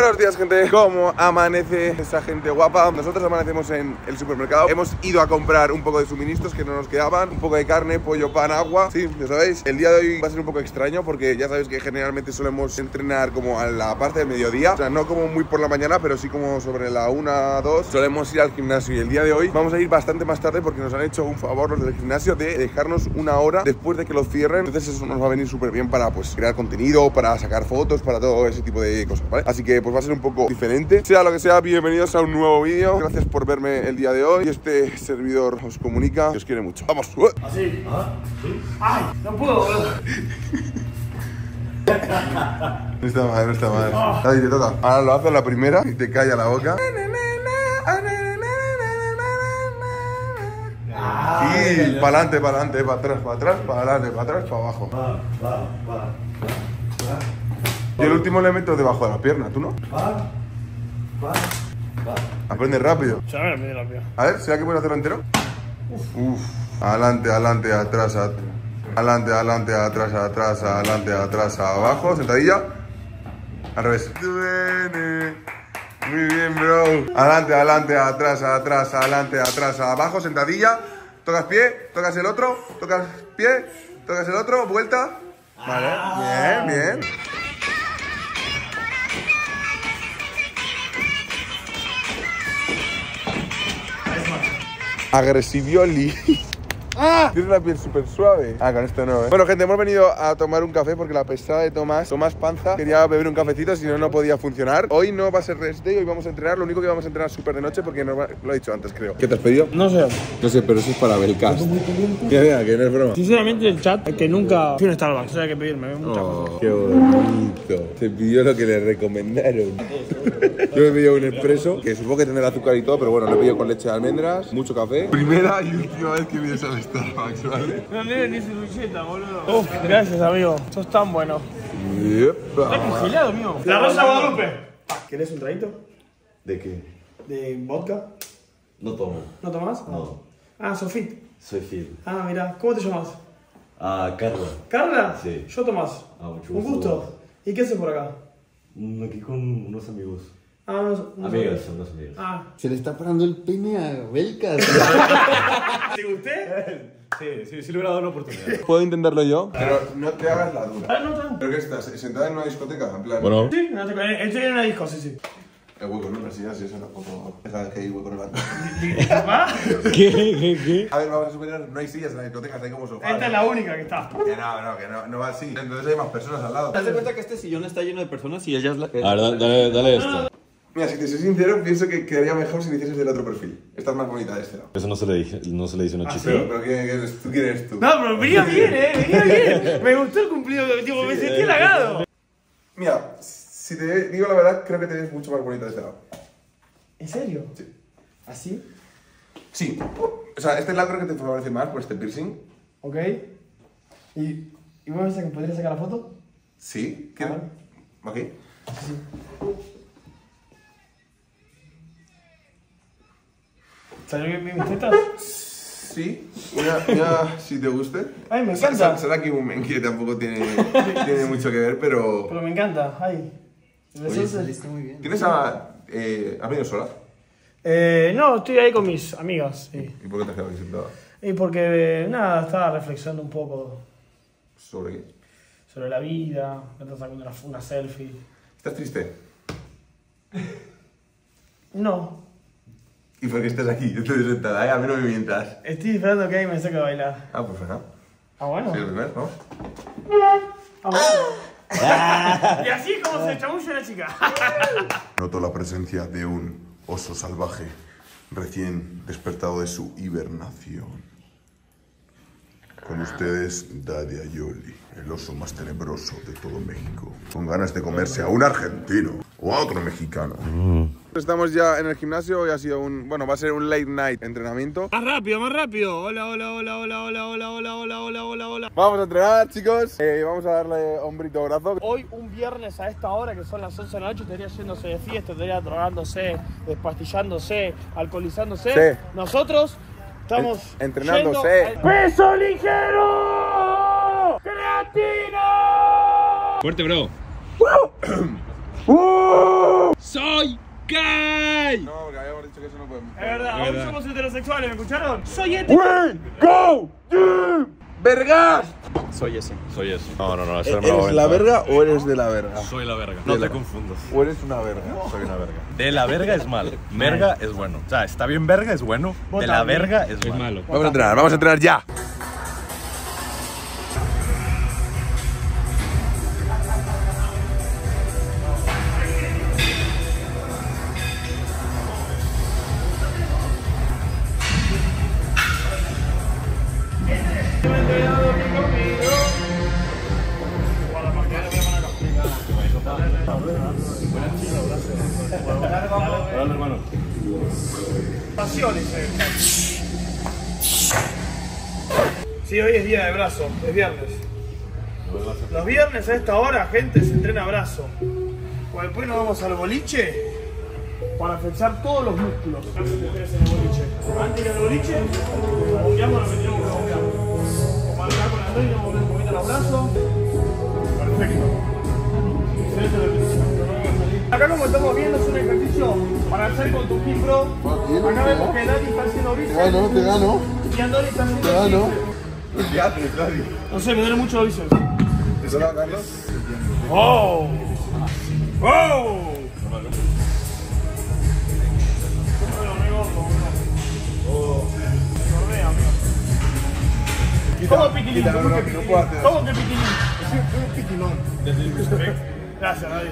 Buenos días, gente. ¿Cómo amanece esa gente guapa? Nosotros amanecemos en el supermercado. Hemos ido a comprar un poco de suministros que no nos quedaban. Un poco de carne, pollo, pan, agua. Sí, ya sabéis, el día de hoy va a ser un poco extraño porque ya sabéis que generalmente solemos entrenar como a la parte del mediodía. O sea, no como muy por la mañana, pero sí como sobre la 1, 2. Solemos ir al gimnasio y el día de hoy vamos a ir bastante más tarde porque nos han hecho un favor los del gimnasio de dejarnos una hora después de que lo cierren. Entonces eso nos va a venir súper bien para pues crear contenido, para sacar fotos, para todo ese tipo de cosas, ¿vale? Así que pues va a ser un poco diferente. Sea lo que sea, bienvenidos a un nuevo vídeo. Gracias por verme el día de hoy. Y este servidor os comunica que os quiere mucho. ¡Vamos! ¿Así? ¿Ah? ¿Sí? ¡Ay! ¡No puedo! No está mal, no está mal. Ahí te toca. Ahora lo haces la primera y te calla la boca. Y pa'lante, pa'lante, para atrás, pa'lante, para atrás, para abajo. Yo el último le meto debajo de la pierna, ¿tú no? Aprende rápido. Se me aprende rápido. A ver, ¿será que puedes hacerlo entero? Uff. Adelante, adelante, atrás, atrás. Adelante, adelante, atrás, atrás, adelante, atrás, abajo. Sentadilla. Al revés. Muy bien, bro. Adelante, adelante, atrás, atrás, adelante, atrás, abajo. Sentadilla. Tocas pie, tocas el otro. Tocas pie, tocas el otro. Vuelta. Vale. Bien, bien. Agresivioli. ¡Ah! Tiene la piel súper suave. Ah, con esto no, ¿eh? Bueno, gente, hemos venido a tomar un café porque la pesada de Tomás Panza, quería beber un cafecito, si no, no podía funcionar. Hoy no va a ser rest day, hoy vamos a entrenar. Lo único que vamos a entrenar súper de noche porque no va... Lo he dicho antes, creo. ¿Qué te has pedido? No sé. No sé, pero eso es para Belcast. Que vea, que no es broma. Sinceramente, el chat, que nunca fui a un Starbucks, o sea, que pedirme. Oh, qué bonito. Se pidió lo que le recomendaron. Yo me he pedido un expreso, que supongo que tendrá azúcar y todo, pero bueno, lo he pedido con leche de almendras, mucho café. Primera y última vez que vienes al Starbucks, ¿vale? No le ni servilleta, boludo. Uf, gracias, amigo. Sos tan bueno. Está congelado, amigo. La Rosa Guadalupe. ¿Querés un traguito? ¿De qué? ¿De vodka? No tomo. ¿No tomás? No. Ah, ¿sos fit? Soy fit. Ah, mira. ¿Cómo te llamas? Ah, Carla. ¿Carla? Sí. Yo Tomás. Ah, mucho gusto. Un gusto. ¿Y qué haces por acá? Aquí con unos amigos. Ah, amigos, son dos amigos. Ah. Se le está parando el pene a Belcast. ¿Te gusté? Sí, le hubiera dado la oportunidad. ¿Puedo intentarlo yo? Pero no te hagas la dura. Ah, no. ¿Pero qué estás? ¿Sentada en una discoteca? En plan... Bueno. Sí, no te... estoy en una disco, sí. El hueco, no, pero si eso tampoco... Sabes que hay hueco en la... ¿Qué? A ver, vamos a suponer, no hay sillas en las discotecas, hay como sofás. Esta es la única que está. Que no va así. Entonces hay más personas al lado. ¿Te das cuenta que este sillón está lleno de personas y ella es la que... A ver, dale esto. Mira, si te soy sincero, pienso que quedaría mejor si le hicieses del otro perfil. Esta es más bonita de este, ¿no? Eso no se le dice una chica. Pero ¿quién eres tú? No, pero venía bien, venía bien. Me gustó el cumplido, tipo, sí, me sentí halagado. Mira, si te digo la verdad, creo que te ves mucho más bonita de este lado. ¿En serio? Sí. ¿Así? Sí. O sea, este lado creo que te favorece más por este piercing. Ok. ¿Y vos pensás que podrías sacar la foto? Sí. ¿Qué? Ok. Sí. ¿Salió bien mis tetas? Sí, ya si te guste. Ay, me encanta. Será que un menquí tampoco tiene mucho que ver, pero... Pero me encanta, ay. Oye, está muy bien. ¿Tienes a medio sola? No, estoy ahí con mis amigas, sí. ¿Y por qué te has quedado sentada? Y porque, nada, estaba reflexionando un poco. ¿Sobre qué? Sobre la vida, me estás sacando una selfie. ¿Estás triste? No. ¿Y por qué estás aquí? Yo estoy sentada, ¿eh? A mí no me mientas. Estoy esperando que alguien me saque a bailar. Ah, pues nada. Ah, bueno. Sí, el primer, ¿no? Ah, bueno. Y así es como se chamulla la chica. Noto la presencia de un oso salvaje recién despertado de su hibernación. Con ustedes, Daddy Ayoli, el oso más tenebroso de todo México. Con ganas de comerse a un argentino o a otro mexicano. Estamos ya en el gimnasio y ha sido un... Bueno, va a ser un late night entrenamiento. ¡Más rápido, más rápido! ¡Hola, hola, hola, hola, hola, hola, hola, hola, hola, hola, hola! Vamos a entrenar, chicos. Vamos a darle hombrito brazo. Hoy, un viernes a esta hora, que son las 11 de la noche, estaría yéndose de fiesta, estaría drogándose, despastillándose, alcoholizándose. Sí. Nosotros... Estamos entrenándose. ¡Peso ligero! ¡Creatina! ¡Fuerte, bro! gay. No, porque habíamos dicho que eso no podemos. Es verdad, hoy somos heterosexuales, ¿me escucharon? Soy heterosexual. Go, dude. Vergas. Soy ese. Soy ese. No, no, no. ¿Eres la verga o eres de la verga? Soy la verga. No te confundas. O eres una verga. Soy una verga. De la verga es malo. Verga es bueno. O sea, está bien verga es bueno. De la verga es malo. Vamos a entrenar. Vamos a entrenar ya. Sí, hoy es día de brazo, es viernes. Los viernes a esta hora, gente, se entrena brazo. Pues después nos vamos al boliche para flexar todos los músculos. Antes de meterse en el boliche. Antes de ir al boliche, bombeamos lo que tenemos que bombear. Como acá con la red, vamos a volver un poquito los brazos. Perfecto. Excelente ejercicio. Acá, como estamos viendo, es un ejercicio para hacer con tu gimbro. Acá vemos que Dani está haciendo bíceps. Ah, no, te gano. Y Andoni está haciendo bíceps. No sé, me duele mucho los bíceps. ¿Te suena, Carlos? ¡Oh! ¡Oh! ¿Cómo piquilín? ¿Cómo que piquilín? Es un piquilón. Gracias, David.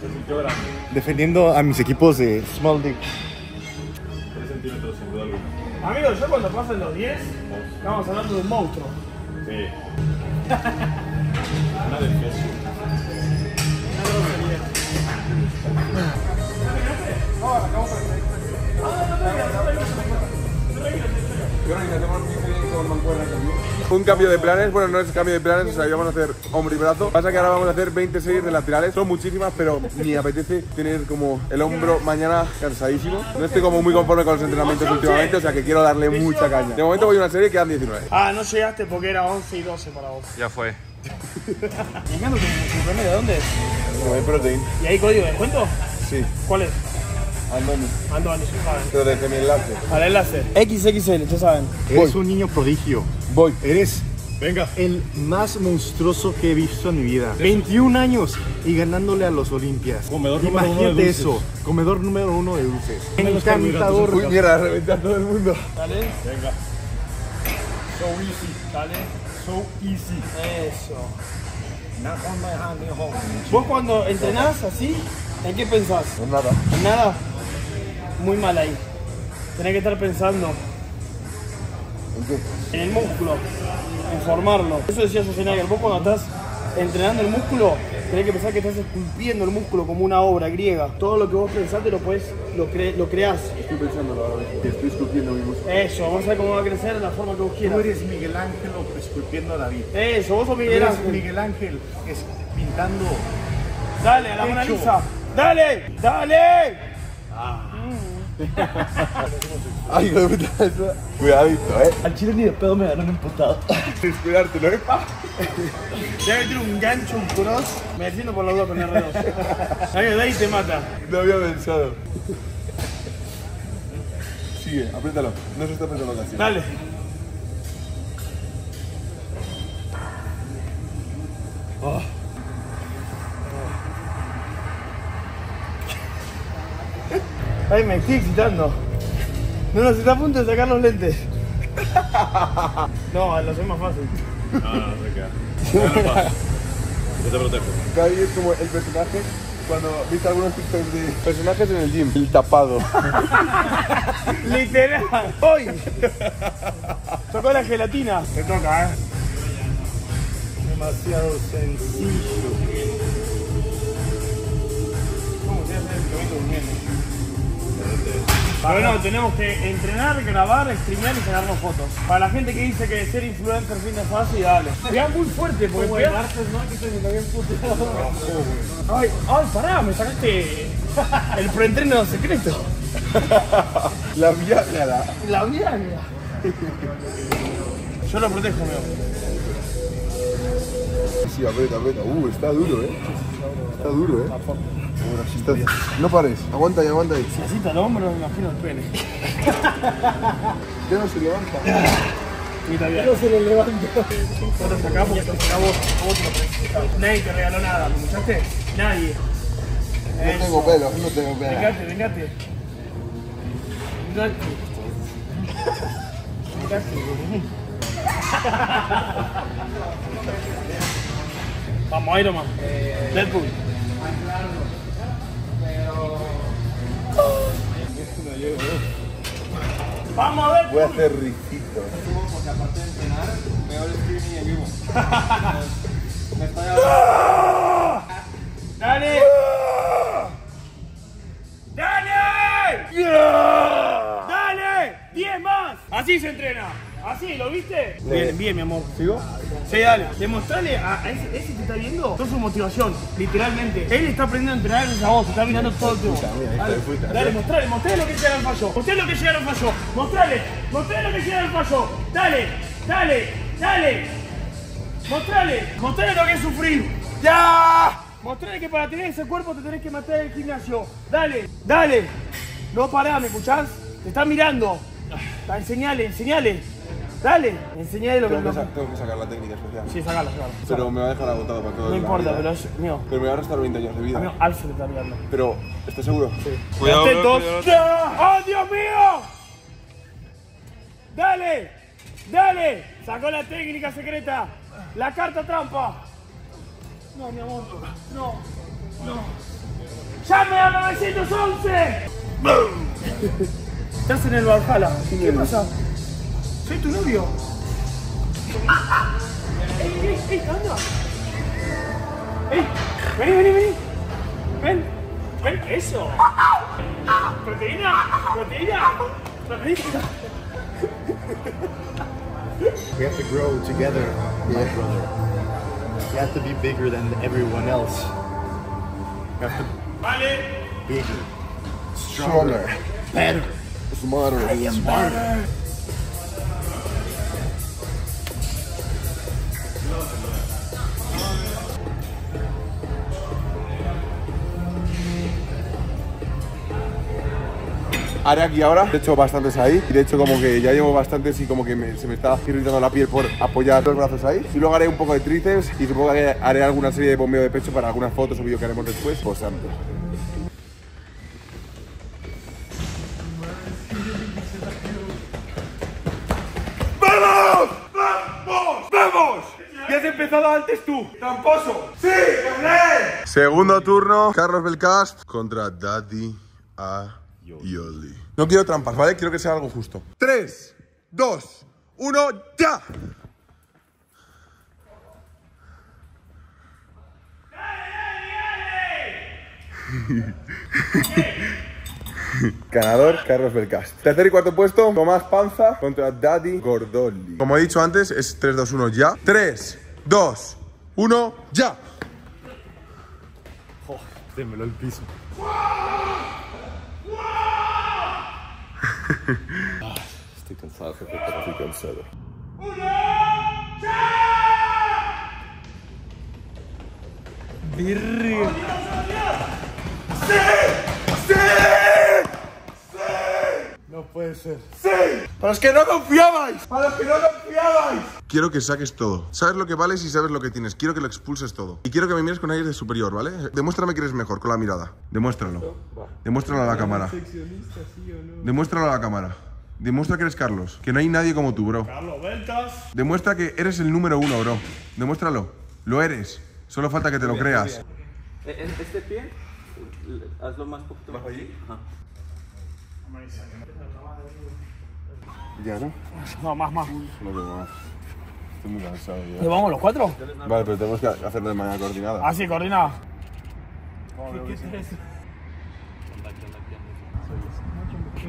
Se sintió grande. Defendiendo a mis equipos de Small Dick. 3 centímetros, sin duda alguna. Amigos, yo cuando pasen los 10, estamos hablando de un monstruo. Sí. Una del peso. No, acabamos con el. Un cambio de planes, bueno, no es cambio de planes, o sea, íbamos a hacer hombro y brazo. Pasa que ahora vamos a hacer 20 series de laterales. Son muchísimas, pero ni apetece tener como el hombro mañana cansadísimo. No estoy como muy conforme con los entrenamientos últimamente, o sea que quiero darle mucha caña. De momento voy a una serie que quedan 19. Ah, no llegaste porque era 11 y 12 para vos. Ya fue. ¿De dónde es? No, Protein. ¿Y hay código de descuento? Sí. ¿Cuál es? Andoni. Andoni, ya saben. Pero desde mi enlace. Al enlace. XXL, ya saben. Eres un niño prodigio. Voy. Eres el más monstruoso que he visto en mi vida. 21 años y ganándole a los Olimpias. Comedor número uno de dulces. Imagínate eso. Comedor número uno de dulces. Encantador. Uy, mierda, reventé a todo el mundo. Dale. Venga. So easy. Dale. So easy. Eso. Vos cuando entrenás así, ¿en qué pensás? En nada. En nada. Muy mal ahí. Tenés que estar pensando en el músculo, en formarlo. Eso decía Sosinaga, vos cuando estás entrenando el músculo, tenés que pensar que estás esculpiendo el músculo como una obra griega. Todo lo que vos pensás te lo podés, lo creás. Estoy pensando ahora mismo, estoy esculpiendo mi músculo. Eso, vamos a ver cómo va a crecer de la forma que vos quieras. Tú eres Miguel Ángel o esculpiendo a David. Eso, vos sos Miguel Ángel. Miguel Ángel es pintando. Dale, a la Mona Lisa. Dale, dale. Ah. Ay, hijo de puta, eso. Cuidadito, Al chile ni de pedo me dan emputado. Descuidarte, ¿no? Te voy a meter un gancho, un cross. Me defiendo por la duda con el R2. Ay, de ahí te mata. No había pensado. Sigue, apriétalo. No se está apretando casi. Dale. Oh. Ay, me estoy excitando. No, no, se está a punto de sacar los lentes. No, lo es más fácil. No, no, no se queda. Yo te protejo. Gaby es como el personaje, cuando viste algunos TikToks de personajes en el gym. El tapado. Literal. Hoy. Tocó la gelatina. Te toca, Demasiado sencillo. ¿Cómo se hace el que vengo durmiendo? Bueno, tenemos que entrenar, grabar, streamear y sacarnos fotos. Para la gente que dice que ser influencer fin de fácil, dale. Pegá muy fuerte, porque voy a no, que estoy bien puteado. Ay, ay, pará, me sacaste el preentreno secreto. La viagra. La viagra. Yo lo protejo, amigo. Sí, aprieta, aprieta. Está duro, Está duro, ¿eh? Está... No pares, aguanta ahí, aguanta ahí. Si así está el hombro, me imagino el pene. Ya no se levanta. No se le levanta. Nosotros sacamos, vos. Nadie te regaló nada, ¿me escuchaste? Nadie. No tengo pelo, no tengo pelo. Vengate, vengate. Vamos, Iron Man. Deadpool. Vamos, Deadpool. Voy a hacer riquito. Porque aparte de entrenar, peor streaming en vivo. Me estoy hablando. ¡Dale! Así se entrena, así, ¿lo viste? Bien, bien, mi amor. ¿Sigo? Sí, dale. Demostrale a ese que está viendo toda su motivación, literalmente. Él está aprendiendo a entrenar gracias a vos, está mirando todo el tiempo. Dale, mostrale, mostrale lo que llegaron falló. Mostrale lo que llegaron falló. Mostrale, mostrale lo que llegaron falló. Dale, dale, dale. Mostrale, mostrale lo que es sufrir. ¡Ya! Mostrale que para tener ese cuerpo te tenés que matar en el gimnasio. Dale, dale. No pará, ¿me escuchás? Te están mirando. Enseñale, enseñale. Dale, enseñale lo que tengo que sacar la técnica especial. Sí, sacarla. Pero me va a dejar agotado para todo. No importa, pero es mío. Pero me va a restar 20 años de vida. No, Alfred está mirando. Pero, ¿estás seguro? Sí. Cuidado, cuidado. ¡Oh, Dios mío! ¡Dale! ¡Dale! Sacó la técnica secreta. La carta trampa. No, mi amor. No. No. ¡Llame a 911! ¡Bum! Estás en el Valhalla. ¿Qué pasa? Soy tu novio. ¡Ey, anda! ¡Ey! ¡Vení! ¡Ven! ¡Eso! ¡Proteína! We have to grow together, my brother. We have to be bigger than everyone else. We have to be bigger, stronger, better. Smarter. I am smarter. Haré aquí ahora, he hecho bastantes ahí. Y de hecho como que ya llevo bastantes y como que se me está irritando la piel por apoyar los brazos ahí. Y luego haré un poco de tríceps y supongo que haré alguna serie de bombeo de pecho para algunas fotos o vídeos que haremos después. Pues antes. Empezado antes tú, tramposo. ¡Sí! ¡Gané! Segundo turno, Carlos Belcast contra Daddy Ayoli. No quiero trampas, ¿vale? Quiero que sea algo justo. 3, 2, 1, ¡ya! Ganador, Carlos Belcast. Tercer y cuarto puesto, Tomás Panza contra Daddy Gordoli. Como he dicho antes, es 3, 2, 1, ya. 3, 2, 1, ya. Oh, témelo el piso. Estoy cansado, jefe, pero estoy cansado. ¡Uno, ya! ¡Birri! ¡Oh, Dios, oh, Dios! ¡Sí! ¡Sí! No puede ser. ¡Sí! ¡Para los que no confiabais! ¡Para los que no confiabais! Quiero que saques todo. Sabes lo que vales y sabes lo que tienes. Quiero que lo expulses todo. Y quiero que me mires con aire de superior, ¿vale? Demuéstrame que eres mejor con la mirada. Demuéstralo. Demuéstralo a la cámara. Demuéstralo a la cámara. Demuestra que eres Carlos. Que no hay nadie como tú, bro. Carlos Belcast. Demuestra que eres el número uno, bro. Demuéstralo. Lo eres. Solo falta que te lo creas. Este pie, hazlo más poquito más allí. Ajá. ¿Ya no? No, más. No tengo más. Estoy muy cansado ya. ¿Le vamos los cuatro? Vale, pero tenemos que hacerlo de manera coordinada. Ah, sí, coordinada. ¿Qué es eso? ¿Qué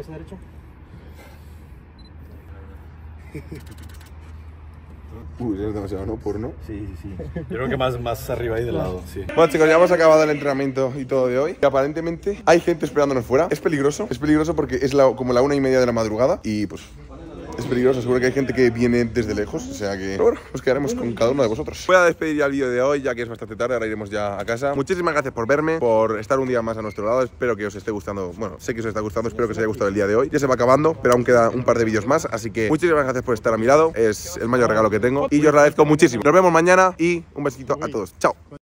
es derecho? Es demasiado, ¿no? Porno. Sí. Yo creo que más arriba ahí del lado, sí. Bueno, chicos, ya hemos acabado el entrenamiento y todo de hoy. Y aparentemente hay gente esperándonos fuera. Es peligroso porque es como la 1:30 de la madrugada y pues... es peligroso, seguro que hay gente que viene desde lejos, o sea que... Pero bueno, nos quedaremos con cada uno de vosotros. Voy a despedir ya el vídeo de hoy, ya que es bastante tarde, ahora iremos ya a casa. Muchísimas gracias por verme, por estar un día más a nuestro lado, espero que os esté gustando, bueno, sé que os está gustando, espero que os haya gustado el día de hoy. Ya se va acabando, pero aún queda un par de vídeos más, así que muchísimas gracias por estar a mi lado, es el mayor regalo que tengo y yo os agradezco muchísimo. Nos vemos mañana y un besito a todos, chao.